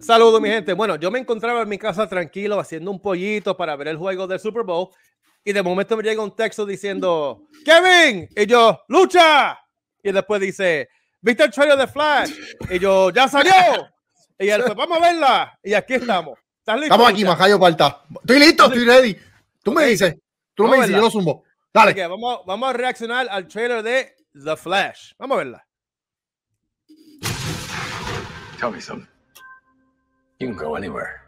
Saludos, mi gente. Bueno, yo me encontraba en mi casa tranquilo haciendo un pollito para ver el juego del Super Bowl y de momento me llega un texto diciendo Kevin, y yo, lucha, y después dice ¿viste el trailer de Flash? Y yo, ya salió, y él, pues vamos a verla, y aquí estamos. ¿Estás listo? Estamos aquí, Majayo Palta. Estoy listo, estoy ready. Tú me dices, yo lo zumbo. Dale. Okay, vamos a reaccionar al trailer de The Flash. Vamos a verla. Tell me something. You can go anywhere.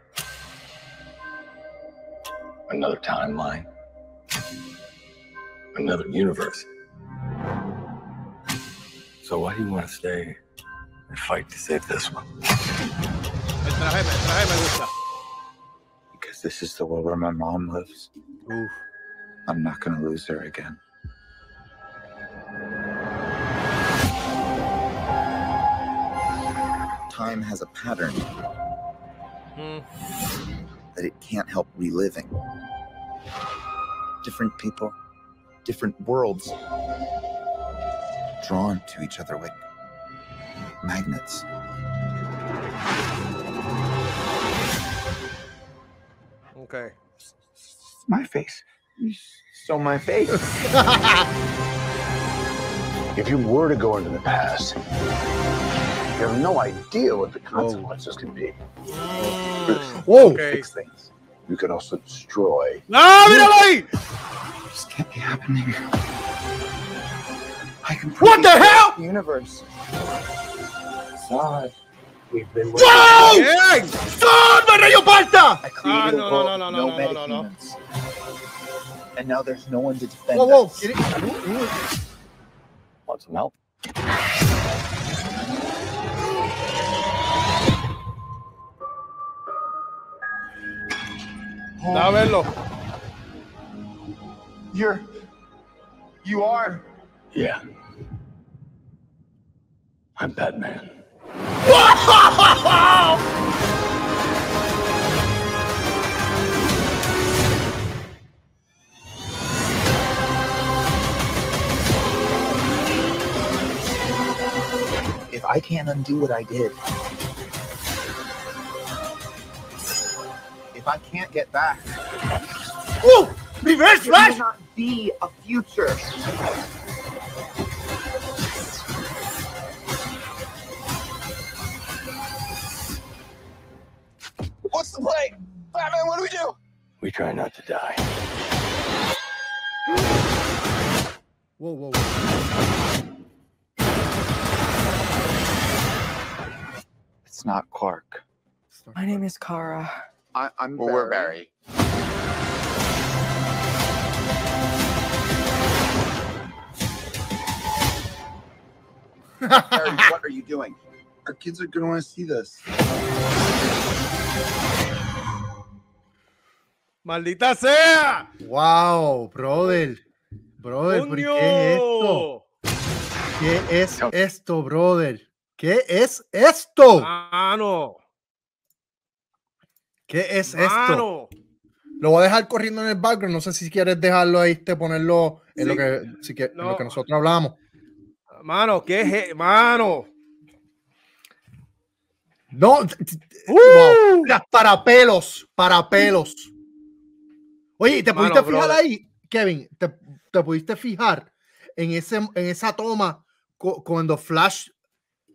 Another timeline. Another universe. So why do you want to stay and fight to save this one? Because this is the world where my mom lives. Oof. I'm not going to lose her again. Time has a pattern. That it can't help reliving. Different people, different worlds, drawn to each other like magnets. Okay. My face. So my face. If you were to go into the past, you have no idea what the consequences can be. Whoa! Okay. Fix things. You can also destroy. No, míralo ahí. This can't be happening. I can. What the hell? The universe. Zod, we've been. Whoa! Yeah. Zod, my rayo palta! I created a world with no metahumans, and now there's no one to defend us. Whoa! Want some help? A verlo. You are. Yeah. I'm Batman. If I can't undo what I did. If I can't get back, oh, reverse flash! There will not be a future. What's the play, Batman? What do? We try not to die. Whoa, whoa, whoa! It's not Clark. My name is Kara. I'm Barry. We're Barry. Barry, what are you doing? Our kids are going to want to see this. Maldita sea. Wow, brother. Brother, ¿por qué es esto? ¿Qué es esto, brother? ¿Qué es esto? Ah, no. ¿Qué es esto? Lo voy a dejar corriendo en el background. No sé si quieres dejarlo ahí, ponerlo en, lo, que, si quieres, en lo que nosotros hablamos. Mano, ¿qué es? Mano. No. Wow. Parapelos. Parapelos. Oye, ¿te pudiste fijar ahí, Kevin? ¿Te pudiste fijar en esa toma cuando Flash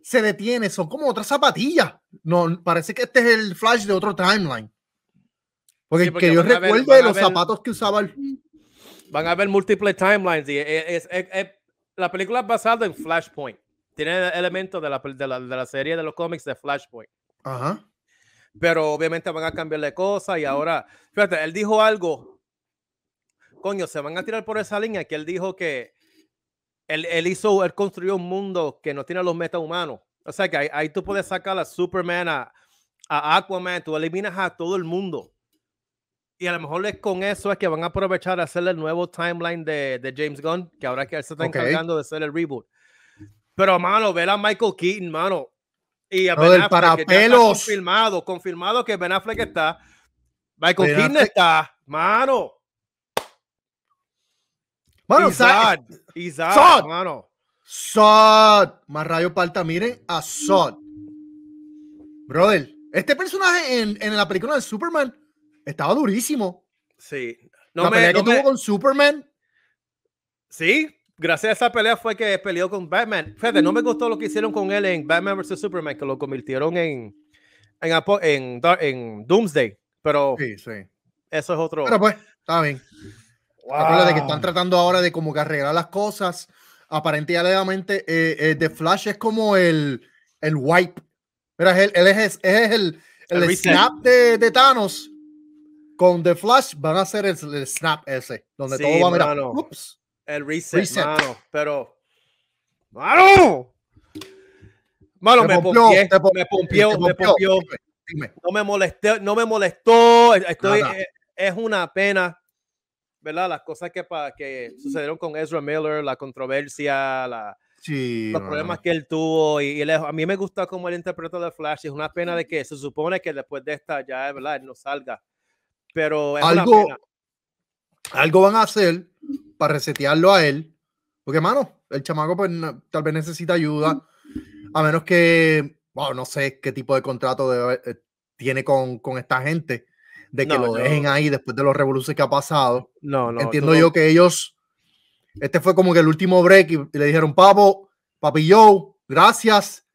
se detiene? Son como otras zapatillas. No, parece que este es el Flash de otro timeline. Porque, sí, porque que yo recuerde los zapatos que usaba el... Van a haber múltiples timelines. Y la película es basada en Flashpoint. Tiene elementos de la serie de los cómics de Flashpoint. Ajá. Pero obviamente van a cambiarle cosas y ahora... Fíjate, él dijo algo. Coño, se van a tirar por esa línea que él dijo que él construyó un mundo que no tiene los metahumanos. O sea que ahí tú puedes sacar a Superman, a Aquaman, tú eliminas a todo el mundo. Y a lo mejor con eso es que van a aprovechar a hacer el nuevo timeline de James Gunn, que ahora que él se está encargando de hacer el reboot. Pero, mano, ver a Michael Keaton, mano. Y a Ben Affleck, que ya está confirmado que Ben Affleck está. Michael Keaton está, mano. Mano, Zod, mano. Zod, más rayo palta, miren a Zod. Brother, Este personaje en la película de Superman estaba durísimo. Sí. La pelea que tuvo con Superman. Sí, gracias a esa pelea fue que peleó con Batman. Fede, no me gustó lo que hicieron con él en Batman vs Superman, que lo convirtieron en Doomsday. Pero sí, sí. Eso es otro. Pero pues, está bien. Wow. Acuérdate que están tratando ahora de como que arreglar las cosas. Aparentemente, The Flash es como el wipe. Mira, él es el snap de Thanos. Con The Flash van a hacer el snap ese. Donde sí, todo va a mirar. Ups. El reset. Mano, pero... ¡Mano! Mano, me pompió. No me molestó. Es una pena, ¿verdad? Las cosas que sucedieron con Ezra Miller, la controversia, los problemas que él tuvo. Y a mí me gusta cómo él interpretó The Flash. Es una pena de que se supone que después de esta ya, ¿verdad? Él no salga. Pero es algo, una pena. Algo van a hacer para resetearlo a él, porque mano, el chamaco pues, tal vez necesita ayuda, a menos que, wow, no sé qué tipo de contrato tiene con esta gente, de que lo dejen ahí después de los revoluciones que ha pasado. Entiendo yo que ellos, este fue como que el último break y le dijeron, papi, gracias,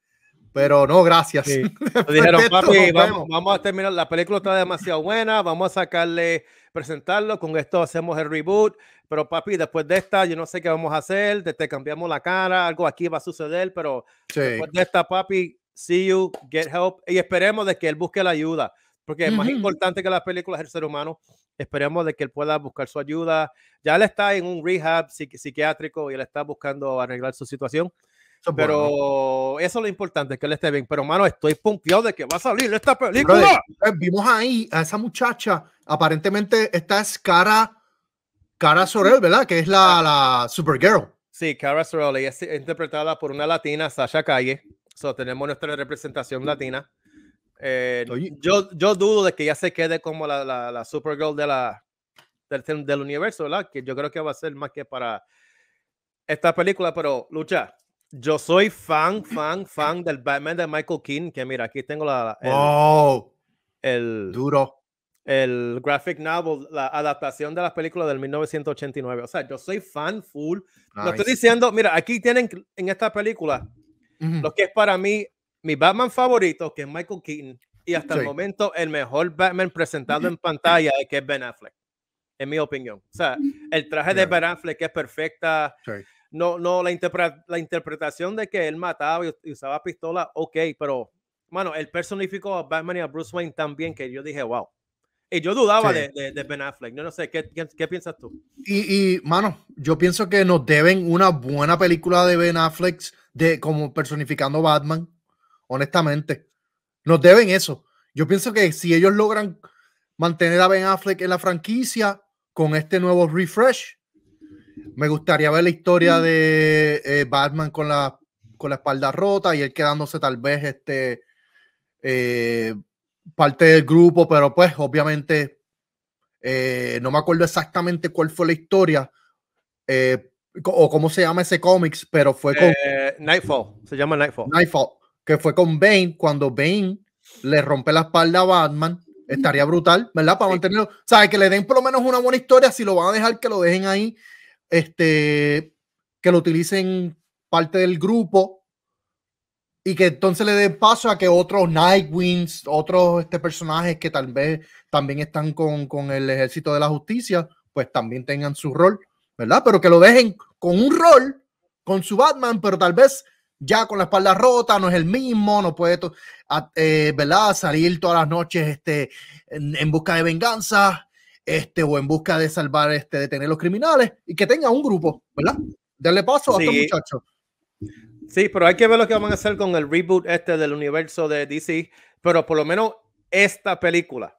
pero no gracias. Sí. Le dijeron, papi, vamos a terminar, la película está demasiado buena, vamos a sacarle, presentarlo, con esto hacemos el reboot, pero papi, después de esta, yo no sé qué vamos a hacer, te cambiamos la cara, algo aquí va a suceder, pero sí. Después de esta, papi, see you, get help, y esperemos de que él busque la ayuda, porque es más importante que las películas del ser humano, esperemos de que él pueda buscar su ayuda, ya él está en un rehab psiquiátrico y él está buscando arreglar su situación, pero eso es lo importante, que él esté bien. Pero, mano, estoy pompeado de que va a salir esta película. Brother, vimos ahí a esa muchacha, aparentemente esta es Kara Zor-El, ¿verdad? Que es la Supergirl. Sí, Kara Zor-El, ella es interpretada por una latina, Sasha Calle. So, tenemos nuestra representación latina. Yo dudo de que ya se quede como la Supergirl del universo, ¿verdad? Que yo creo que va a ser más que para esta película, pero lucha. Yo soy fan del Batman de Michael Keaton, que mira, aquí tengo el graphic novel, la adaptación de las películas del 1989. O sea, yo soy fan full. Nice. Lo estoy diciendo, mira, aquí tienen en esta película lo que es para mí mi Batman favorito, que es Michael Keaton, y hasta el momento el mejor Batman presentado en pantalla, que es Ben Affleck, en mi opinión. O sea, el traje de Ben Affleck es perfecta. No, la interpretación de que él mataba y usaba pistola, ok, pero, mano, él personificó a Batman y a Bruce Wayne tan bien que yo dije, wow. Y yo dudaba de Ben Affleck. Yo no sé, ¿qué piensas tú? Y, mano, yo pienso que nos deben una buena película de Ben Affleck como personificando Batman, honestamente. Nos deben eso. Yo pienso que si ellos logran mantener a Ben Affleck en la franquicia con este nuevo refresh, me gustaría ver la historia de Batman con la espalda rota y él quedándose tal vez parte del grupo, pero pues obviamente no me acuerdo exactamente cuál fue la historia o cómo se llama ese cómics, pero fue con... Nightfall, se llama Nightfall. Nightfall, que fue con Bane, cuando Bane le rompe la espalda a Batman, estaría brutal, ¿verdad? Para mantenerlo, o sea, que le den por lo menos una buena historia, si lo van a dejar que lo dejen ahí. Que lo utilicen parte del grupo y que entonces le den paso a que otros Nightwings, otros personajes que tal vez también están con el Ejército de la Justicia, pues también tengan su rol, ¿verdad? Pero que lo dejen con un rol, con su Batman, pero tal vez ya con la espalda rota, no es el mismo, no puede ¿verdad? Salir todas las noches en busca de venganza, o en busca de salvar, detener los criminales, y que tenga un grupo, ¿verdad? Darle paso a estos muchachos. Sí, pero hay que ver lo que van a hacer con el reboot del universo de DC, pero por lo menos esta película.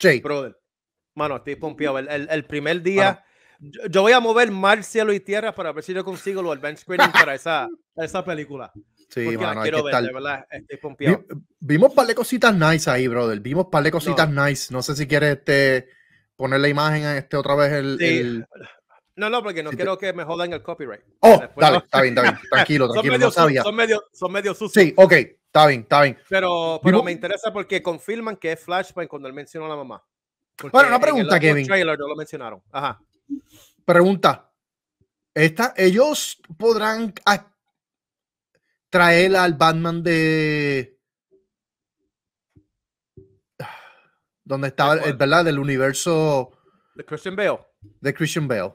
Sí. Brother, mano, estoy pompeado. El primer día, yo voy a mover mar, cielo y tierra para ver si yo consigo el bench screening para esa película. Sí, porque mano, quiero ver, de verdad, estoy pompeado. Vimos un par de cositas nice ahí, brother. No sé si quieres poner la imagen otra vez No, porque no quiero que me jodan el copyright. Oh, dale, está bien, tranquilo. Son medio sucios. Sí, ok. Está bien, está bien. Pero me interesa porque confirman que es Flashpoint cuando él mencionó a la mamá. Porque bueno, una pregunta, en el Kevin. Trailer no lo mencionaron. Ajá. Pregunta. ¿Ellos podrán traer al Batman de... donde estaba, ¿verdad? Del universo... de Christian Bale. De Christian Bale.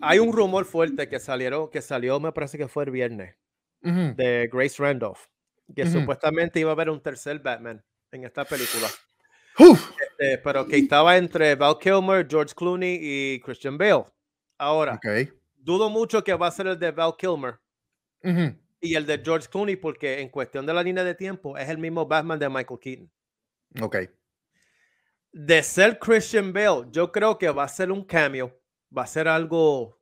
Hay un rumor fuerte que salió, me parece que fue el viernes, de Grace Randolph, que supuestamente iba a haber un tercer Batman en esta película. Pero que estaba entre Val Kilmer, George Clooney y Christian Bale. Ahora, dudo mucho que va a ser el de Val Kilmer y el de George Clooney, porque en cuestión de la línea de tiempo es el mismo Batman de Michael Keaton. Ok. De ser Christian Bale, yo creo que va a ser un cameo. Va a ser algo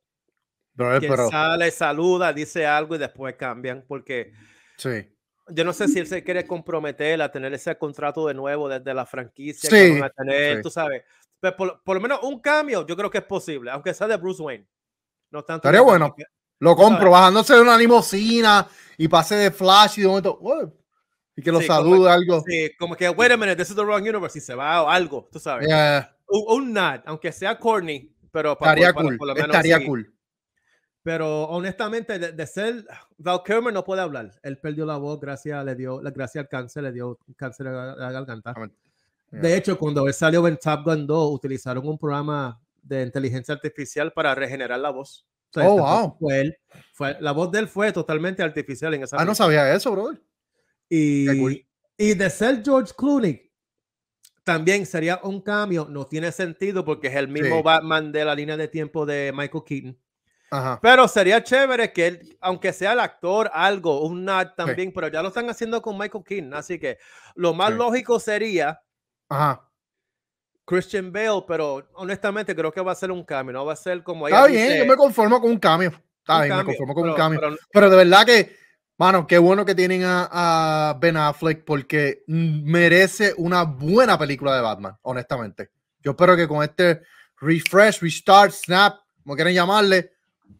que sale, saluda, dice algo y después cambian, porque yo no sé si él se quiere comprometer a tener ese contrato de nuevo desde la franquicia que van a tener, tú sabes. Pero por lo menos un cambio yo creo que es posible, aunque sea de Bruce Wayne. No tanto. Estaría bueno. Que, lo compro, bajándose de una limusina y pase de Flash y de momento... wow. Y que lo saluda, algo. Sí, como que, wait a minute, this is the wrong universe, y se va o algo, tú sabes. Un nod, aunque sea corny, pero estaría cool. Por lo menos, estaría cool. Pero honestamente, de ser, Val Kilmer no puede hablar. Él perdió la voz, gracias al cáncer, le dio cáncer a la garganta. De hecho, cuando él salió en Top Gun 2, utilizaron un programa de inteligencia artificial para regenerar la voz. O sea, la voz de él fue totalmente artificial en esa película. No sabía eso, brother. Y de ser George Clooney también sería un cambio, no tiene sentido porque es el mismo Batman de la línea de tiempo de Michael Keaton. Pero sería chévere que él, aunque sea el actor, algo, un nod también, pero ya lo están haciendo con Michael Keaton, así que lo más lógico sería Christian Bale, pero honestamente creo que va a ser un cambio, no va a ser como... Está bien, dice, yo me conformo con un cambio. Está bien, me conformo con un cambio. Pero de verdad que... mano, qué bueno que tienen a Ben Affleck porque merece una buena película de Batman, honestamente. Yo espero que con este refresh, restart, snap, como quieran llamarle,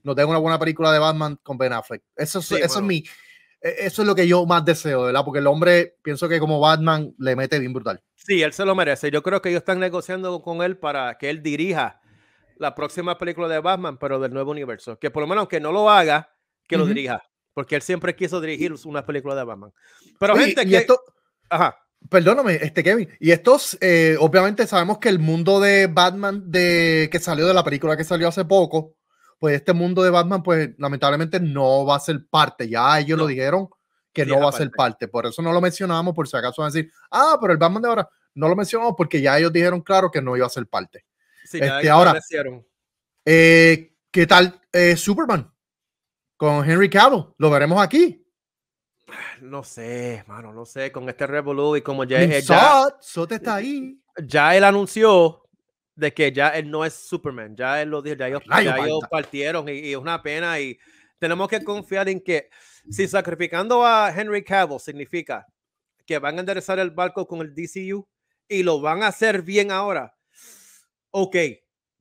nos den una buena película de Batman con Ben Affleck. Eso es lo que yo más deseo, ¿verdad? Porque el hombre, pienso que como Batman, le mete bien brutal. Sí, él se lo merece. Yo creo que ellos están negociando con él para que él dirija la próxima película de Batman, pero del nuevo universo. Que por lo menos, aunque no lo haga, que lo dirija. Porque él siempre quiso dirigir una película de Batman. Pero oye, gente, perdóname, Kevin. Y estos, obviamente sabemos que el mundo de Batman que salió de la película que salió hace poco, pues este mundo de Batman, pues lamentablemente no va a ser parte. Ya ellos lo dijeron que no va a ser parte. Por eso no lo mencionamos, por si acaso van a decir, pero el Batman de ahora no lo mencionamos porque ya ellos dijeron claro que no iba a ser parte. Sí, ahora, ¿qué tal Superman? Con Henry Cavill, ¿lo veremos aquí? No sé, mano, no sé. Con este revolú y como ya... Zod está ahí. Ya él anunció de que ya él no es Superman. Ya él lo dijo, ya ellos partieron y es una pena. Y tenemos que confiar en que si sacrificando a Henry Cavill significa que van a enderezar el barco con el DCU y lo van a hacer bien ahora. Ok,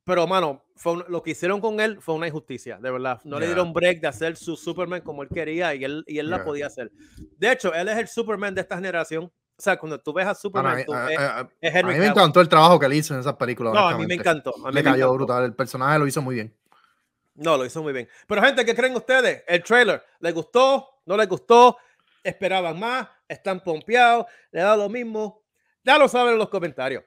pero mano... lo que hicieron con él fue una injusticia, de verdad. No le dieron break de hacer su Superman como él quería y él la podía hacer. De hecho, él es el Superman de esta generación. O sea, cuando tú ves a Superman, es Henry Cavill. A mí me encantó el trabajo que él hizo en esas películas. No, a mí me encantó. Le cayó brutal. El personaje lo hizo muy bien. No, lo hizo muy bien. Pero gente, ¿qué creen ustedes? El trailer, ¿les gustó? ¿No les gustó? ¿Esperaban más? ¿Están pompeados? ¿Le da lo mismo? Ya lo saben en los comentarios.